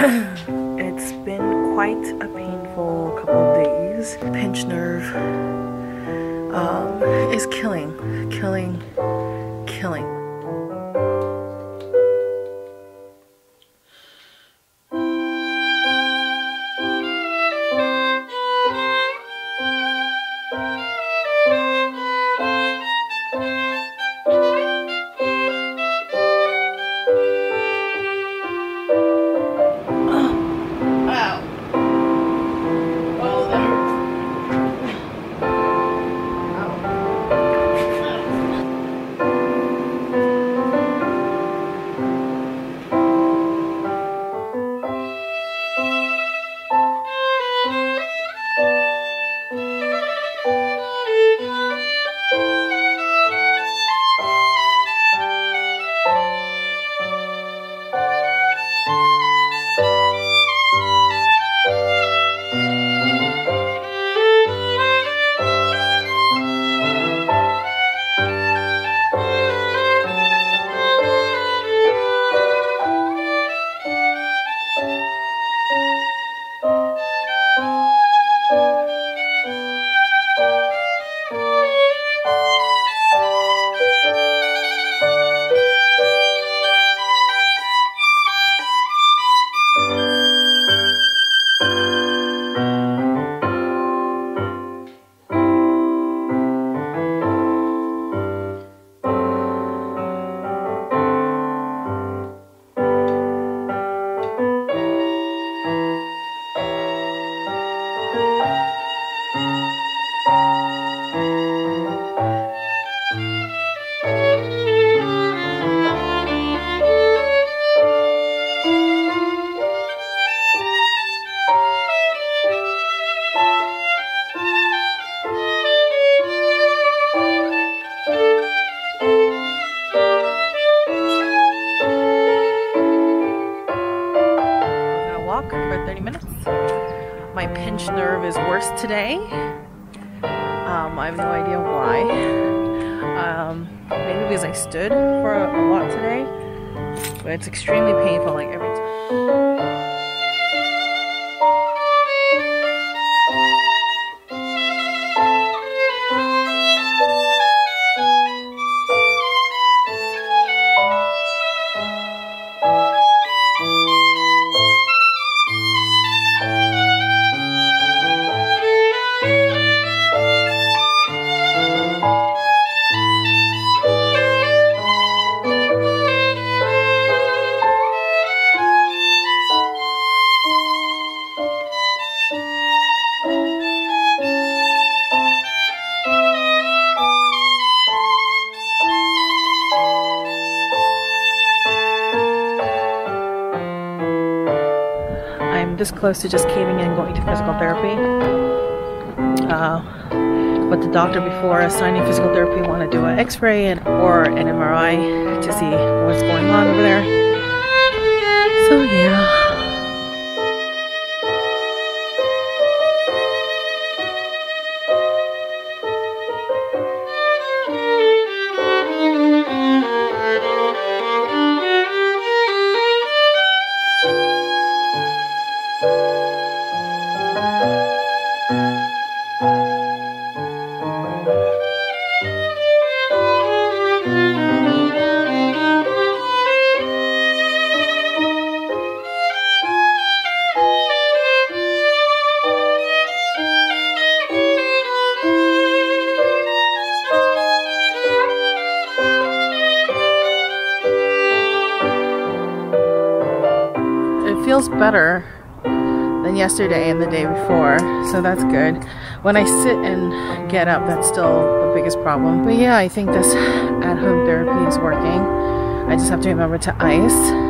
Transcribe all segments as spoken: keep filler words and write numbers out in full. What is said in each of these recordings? It's been quite a painful couple of days. Pinched nerve um, is killing, killing, killing. My pinched nerve is worse today. Um, I have no idea why. Um, maybe because I stood for a, a lot today, but it's extremely painful. Like every time. This close to just caving in, going to physical therapy. Uh, but the doctor before assigning physical therapy wanted to do an x-ray and or an M R I to see what's going on over there. So yeah. Feels better than yesterday and the day before, so that's good. When I sit and get up, that's still the biggest problem. But yeah, I think this at-home therapy is working. I just have to remember to ice.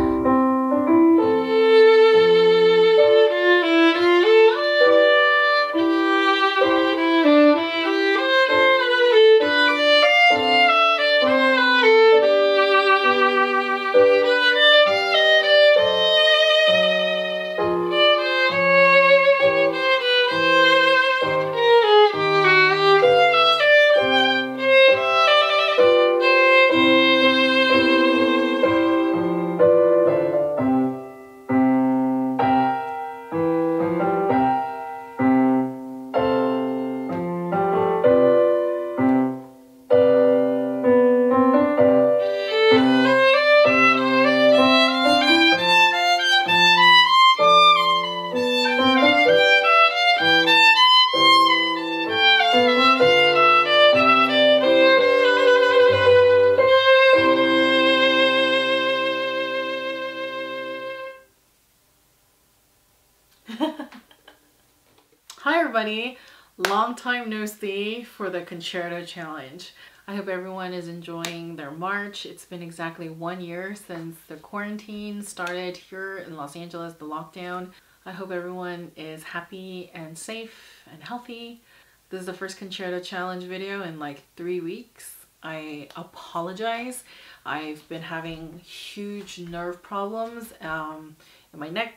Hi everybody, long time no see for the Concerto Challenge. I hope everyone is enjoying their March. It's been exactly one year since the quarantine started here in Los Angeles, the lockdown. I hope everyone is happy and safe and healthy. This is the first Concerto Challenge video in like three weeks. I apologize. I've been having huge nerve problems um, in my neck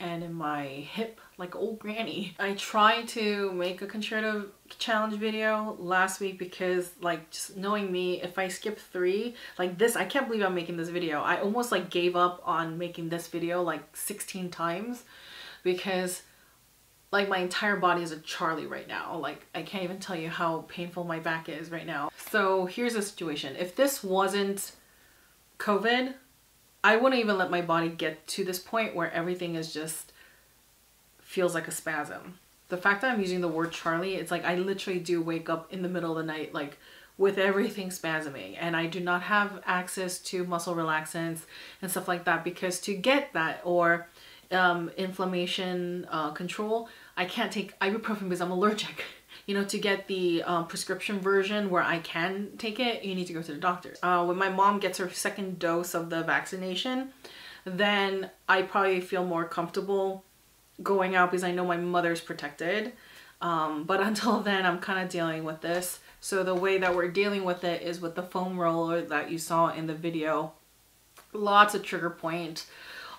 and in my hip like old granny. I tried to make a Concerto Challenge video last week because, like, just knowing me, if I skip three like this, I can't believe I'm making this video. I almost like gave up on making this video like sixteen times because like my entire body is a Charlie right now. Like I can't even tell you how painful my back is right now. So here's the situation. If this wasn't COVID, I wouldn't even let my body get to this point where everything is just feels like a spasm. The fact that I'm using the word Charlie, it's like I literally do wake up in the middle of the night like with everything spasming, and I do not have access to muscle relaxants and stuff like that because to get that or um, inflammation uh, control, I can't take ibuprofen because I'm allergic. You know, to get the um, prescription version where I can take it, you need to go to the doctor. Uh, when my mom gets her second dose of the vaccination, then I probably feel more comfortable going out because I know my mother's protected. Um, but until then, I'm kind of dealing with this. So the way that we're dealing with it is with the foam roller that you saw in the video. Lots of trigger points.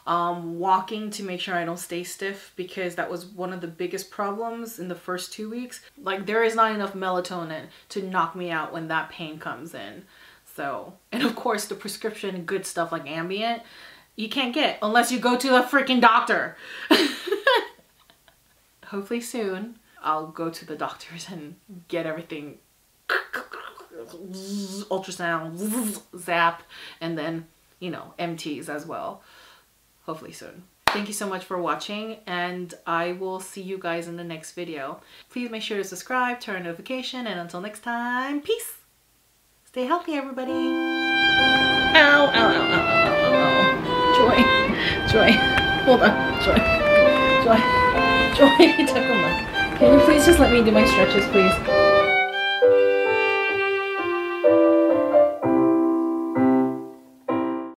Um, walking to make sure I don't stay stiff because that was one of the biggest problems in the first two weeks. Like there is not enough melatonin to knock me out when that pain comes in. So, and of course the prescription good stuff like Ambien, you can't get unless you go to the freaking doctor. Hopefully soon I'll go to the doctors and get everything ultrasound, zap, and then, you know, M Ts as well. Hopefully soon. Thank you so much for watching, and I will see you guys in the next video. Please make sure to subscribe, turn on notification, and until next time, peace! Stay healthy, everybody! Ow, ow, ow, ow, ow, ow, ow. Joy, Joy, hold on, Joy, Joy, Joy, Joy, come on. Can you please just let me do my stretches, please?